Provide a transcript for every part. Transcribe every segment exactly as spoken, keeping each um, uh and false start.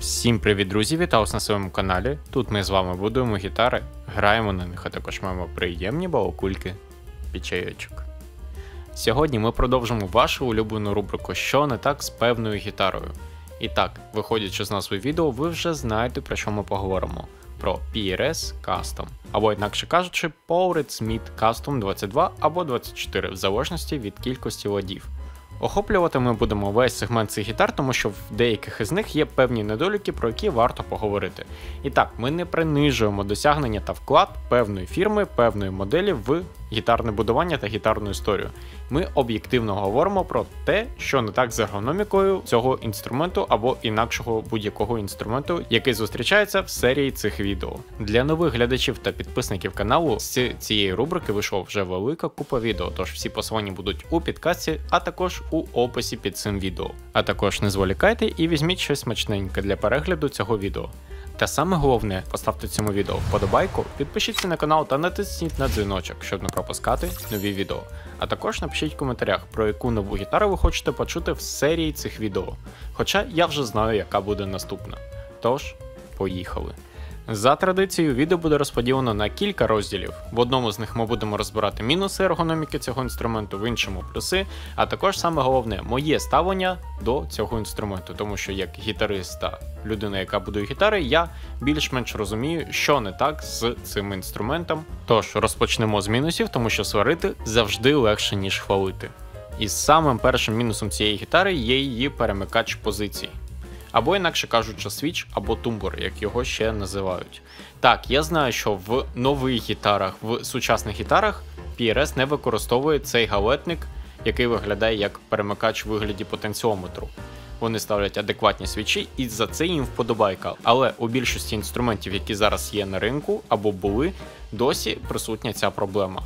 Всім привіт, друзі! Вітаю вас на своєму каналі. Тут ми з вами будуємо гітари, граємо на них, а також маємо приємні балакульки під чайочок. Сьогодні ми продовжимо вашу улюблену рубрику «Що не так з певною гітарою?». І так, виходячи з назви відео, ви вже знаєте, про що ми поговоримо. Про пі ар ес Custom, або інакше кажучи, Paul Reed Smith Custom двадцять два або двадцять чотири, в залежності від кількості ладів. Охоплювати ми будемо весь сегмент цих гітар, тому що в деяких із них є певні недоліки, про які варто поговорити. І так, ми не принижуємо досягнення та вклад певної фірми, певної моделі в гітарне будування та гітарну історію. Ми об'єктивно говоримо про те, що не так з ергономікою цього інструменту або інакшого будь-якого інструменту, який зустрічається в серії цих відео. Для нових глядачів та підписників каналу з цієї рубрики вийшла вже велика купа відео, тож всі посилання будуть у підкасті, а також у описі під цим відео. А також не зволікайте і візьміть щось смачненьке для перегляду цього відео. Та саме головне, поставте цьому відео вподобайку, підпишіться на канал та натисніть на дзвіночок, щоб не пропускати нові відео. А також напишіть в коментарях, про яку нову гітару ви хочете почути в серії цих відео. Хоча я вже знаю, яка буде наступна. Тож, поїхали! За традицією, відео буде розподілено на кілька розділів. В одному з них ми будемо розбирати мінуси ергономіки цього інструменту, в іншому плюси, а також саме головне, моє ставлення до цього інструменту, тому що як гітарист та людина, яка будує гітари, я більш-менш розумію, що не так з цим інструментом. Тож, розпочнемо з мінусів, тому що сварити завжди легше, ніж хвалити. І самим першим мінусом цієї гітари є її перемикач позицій. Або, інакше кажучи, свіч або тумблер, як його ще називають. Так, я знаю, що в нових гітарах, в сучасних гітарах пі ар ес не використовує цей галетник, який виглядає як перемикач у вигляді потенціометру. Вони ставлять адекватні свічі і за це їм вподобайка. Але у більшості інструментів, які зараз є на ринку або були, досі присутня ця проблема.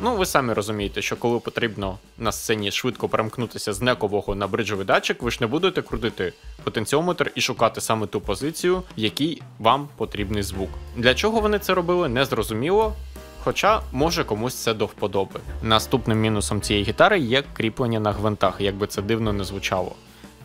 Ну, ви самі розумієте, що коли потрібно на сцені швидко перемкнутися з некового на бриджовий датчик, ви ж не будете крутити потенціометр і шукати саме ту позицію, в якій вам потрібний звук. Для чого вони це робили, не зрозуміло, хоча може комусь це до вподоби. Наступним мінусом цієї гітари є кріплення на гвинтах, як би це дивно не звучало.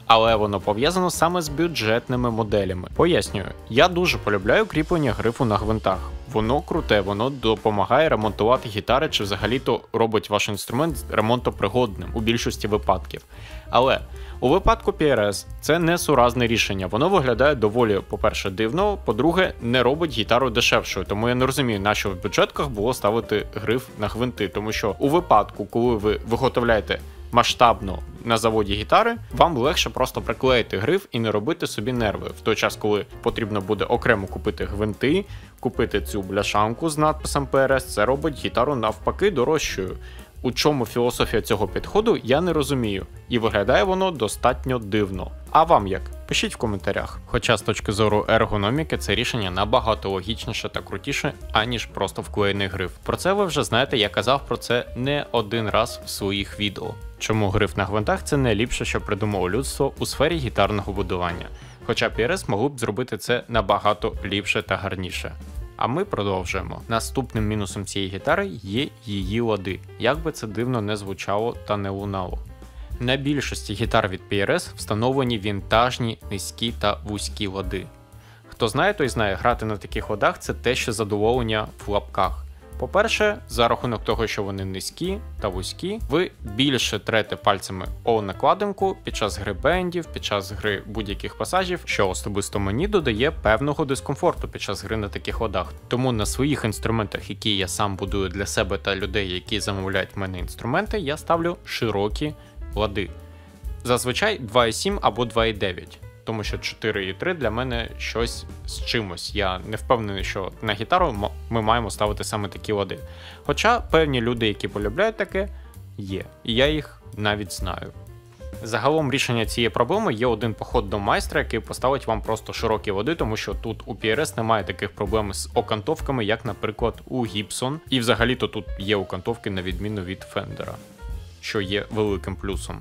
Але воно пов'язано саме з бюджетними моделями. Пояснюю, я дуже полюбляю кріплення грифу на гвинтах. Воно круте, воно допомагає ремонтувати гітари чи взагалі-то робить ваш інструмент ремонтопригодним у більшості випадків. Але у випадку пі ар ес це несуразне рішення. Воно виглядає доволі, по-перше, дивно, по-друге, не робить гітару дешевшою. Тому я не розумію, на що в бюджетках було ставити гриф на гвинти. Тому що у випадку, коли ви виготовляєте масштабно на заводі гітари, вам легше просто приклеїти гриф і не робити собі нерви. В той час, коли потрібно буде окремо купити гвинти, купити цю бляшанку з надписом пі ар ес, це робить гітару навпаки дорожчою. У чому філософія цього підходу, я не розумію. І виглядає воно достатньо дивно. А вам як? Пишіть в коментарях. Хоча з точки зору ергономіки це рішення набагато логічніше та крутіше, аніж просто вклеєний гриф. Про це ви вже знаєте, я казав про це не один раз в своїх відео. Чому гриф на гвинтах – це найліпше, що придумало людство у сфері гітарного будування. Хоча пі ар ес могли б зробити це набагато ліпше та гарніше. А ми продовжуємо. Наступним мінусом цієї гітари є її лади. Як би це дивно не звучало та не лунало. На більшості гітар від пі ар ес встановлені вінтажні, низькі та вузькі лади. Хто знає, той знає, грати на таких ладах – це те ще задоволення в лапках. По-перше, за рахунок того, що вони низькі та вузькі, ви більше трете пальцями о накладинку під час гри бендів, під час гри будь-яких пасажів, що особисто мені додає певного дискомфорту під час гри на таких ладах. Тому на своїх інструментах, які я сам будую для себе та людей, які замовляють в мене інструменти, я ставлю широкі лади. Зазвичай два і сім або два і дев'ять. Тому що чотири і три для мене щось з чимось. Я не впевнений, що на гітару ми маємо ставити саме такі лади. Хоча певні люди, які полюбляють таке, є. І я їх навіть знаю. Загалом рішення цієї проблеми є один поход до майстра, який поставить вам просто широкі лади, тому що тут у пі ар ес немає таких проблем з окантовками, як, наприклад, у Gibson. І взагалі-то тут є окантовки на відміну від Fender, що є великим плюсом.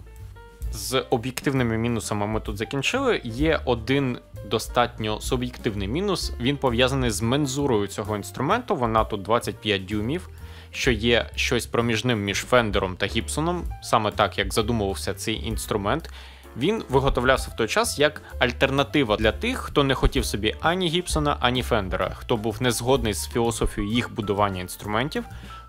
З об'єктивними мінусами ми тут закінчили. Є один достатньо суб'єктивний мінус. Він пов'язаний з мензурою цього інструменту. Вона тут двадцять п'ять дюймів, що є щось проміжним між Фендером та Гібсоном, саме так, як задумувався цей інструмент. він виготовлявся в той час як альтернатива для тих, хто не хотів собі ані Гібсона, ані Фендера, хто був незгодний з філософією їх будування інструментів.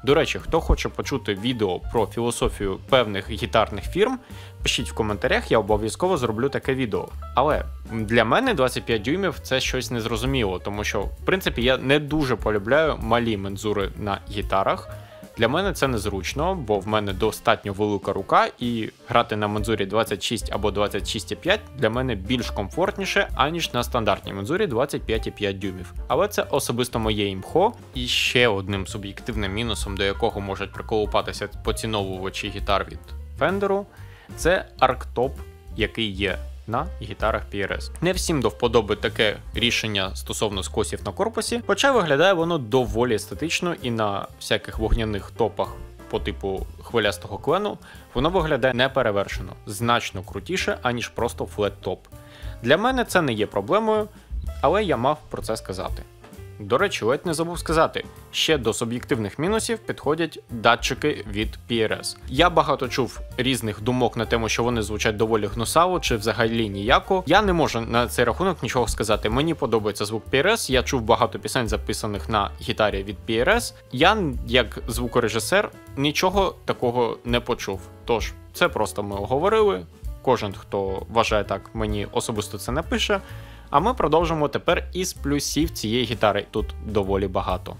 До речі, хто хоче почути відео про філософію певних гітарних фірм, пишіть в коментарях, я обов'язково зроблю таке відео. Але для мене двадцять п'ять дюймів це щось незрозуміло, тому що, в принципі, я не дуже полюбляю малі мензури на гітарах. Для мене це незручно, бо в мене достатньо велика рука, і грати на мензурі двадцять шість або двадцять шість і п'ять для мене більш комфортніше, аніж на стандартній мензурі двадцять п'ять і п'ять дюймів. Але це особисто моє імхо, і ще одним суб'єктивним мінусом, до якого можуть приколупатися поціновувачі гітар від Фендеру, це арктоп, який є на гітарах пі ар ес. Не всім до вподоби таке рішення стосовно скосів на корпусі, хоча виглядає воно доволі естетично, і на всяких вогняних топах по типу хвилястого клену воно виглядає неперевершено, значно крутіше, аніж просто флет-топ. Для мене це не є проблемою, але я мав про це сказати. До речі, ледь не забув сказати, ще до суб'єктивних мінусів підходять датчики від пі ар ес. Я багато чув різних думок на тему, що вони звучать доволі гнусаво чи взагалі ніяко. Я не можу на цей рахунок нічого сказати. Мені подобається звук пі ар ес, я чув багато пісень, записаних на гітарі від пі ар ес. Я, як звукорежисер, нічого такого не почув. Тож, це просто ми оговорили. Кожен, хто вважає так, мені особисто це напише. А ми продовжимо тепер із плюсів цієї гітари. Тут доволі багато.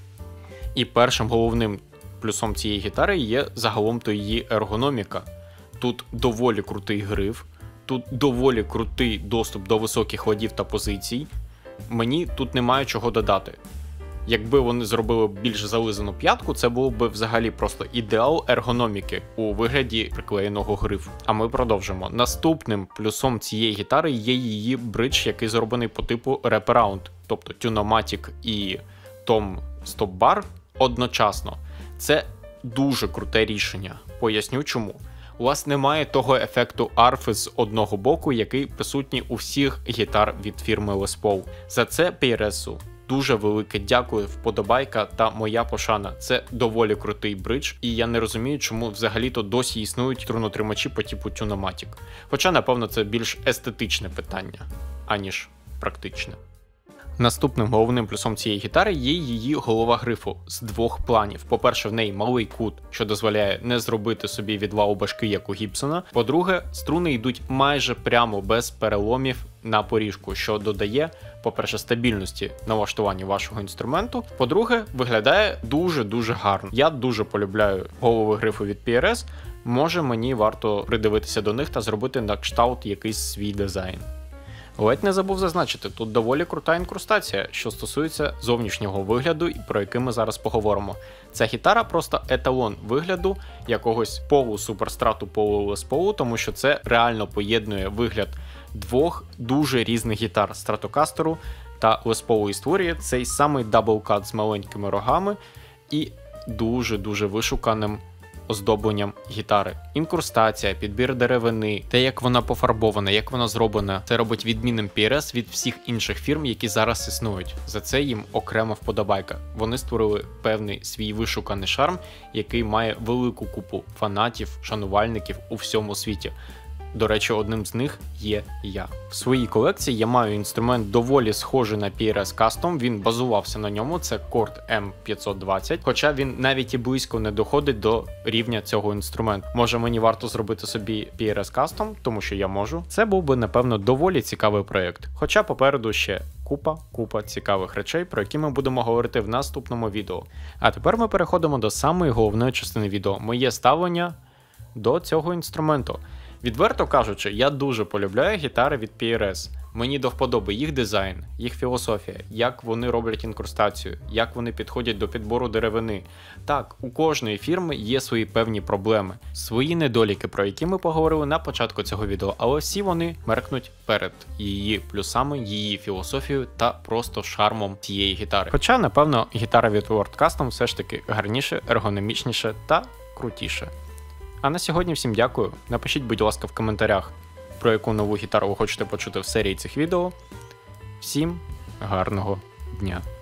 І першим головним плюсом цієї гітари є загалом-то її ергономіка. Тут доволі крутий гриф, тут доволі крутий доступ до високих ладів та позицій. Мені тут немає чого додати. Якби вони зробили більш зализану п'ятку, це було б взагалі просто ідеал ергономіки у вигляді приклеєного грифу. А ми продовжимо. Наступним плюсом цієї гітари є її бридж, який зроблений по типу wraparound, тобто Tune-o-matic і tom stop bar одночасно. Це дуже круте рішення. Поясню чому. У вас немає того ефекту арфи з одного боку, який присутній у всіх гітар від фірми Les Paul. За це пі ар ес-у дуже велике дякую, вподобайка та моя пошана. Це доволі крутий бридж, і я не розумію, чому взагалі-то досі існують струнотримачі по типу Tune-o-matic. Хоча, напевно, це більш естетичне питання, аніж практичне. Наступним головним плюсом цієї гітари є її голова грифу з двох планів. По-перше, в неї малий кут, що дозволяє не зробити собі відвалу башки, як у Гібсона. По-друге, струни йдуть майже прямо без переломів на поріжку, що додає, по-перше, стабільності налаштування вашого інструменту. По-друге, виглядає дуже-дуже гарно. Я дуже полюбляю голови грифу від пі ар ес. Може, мені варто придивитися до них та зробити на кшталт якийсь свій дизайн. Ледь не забув зазначити, тут доволі крута інкрустація, що стосується зовнішнього вигляду, про який ми зараз поговоримо. Ця гітара просто еталон вигляду якогось полу-суперстрату, полу-лес-полу, тому що це реально поєднує вигляд двох дуже різних гітар Стратокастеру та Les Paul, і створює цей самий дабл-кат з маленькими рогами і дуже-дуже вишуканим оздобленням гітари. Інкрустація, підбір деревини, те, як вона пофарбована, як вона зроблена, це робить відмінним пі ар ес від всіх інших фірм, які зараз існують. За це їм окрема вподобайка. Вони створили певний свій вишуканий шарм, який має велику купу фанатів, шанувальників у всьому світі. До речі, одним з них є я. В своїй колекції я маю інструмент доволі схожий на пі ар ес Custom, він базувався на ньому, це Cort М п'ятсот двадцять, хоча він навіть і близько не доходить до рівня цього інструменту. Може, мені варто зробити собі пі ар ес Custom, тому що я можу. Це був би, напевно, доволі цікавий проєкт. Хоча попереду ще купа-купа цікавих речей, про які ми будемо говорити в наступному відео. А тепер ми переходимо до самої головної частини відео, моє ставлення до цього інструменту. Відверто кажучи, я дуже полюбляю гітари від пі ар ес. Мені до вподоби їх дизайн, їх філософія, як вони роблять інкрустацію, як вони підходять до підбору деревини. Так, у кожної фірми є свої певні проблеми, свої недоліки, про які ми поговорили на початку цього відео, але всі вони меркнуть перед її плюсами, її філософією та просто шармом цієї гітари. Хоча, напевно, гітара від Lord Custom все ж таки гарніше, ергономічніше та крутіше. А на сьогодні всім дякую. Напишіть, будь ласка, в коментарях, про яку нову гітару ви хочете почути в серії цих відео. Всім гарного дня!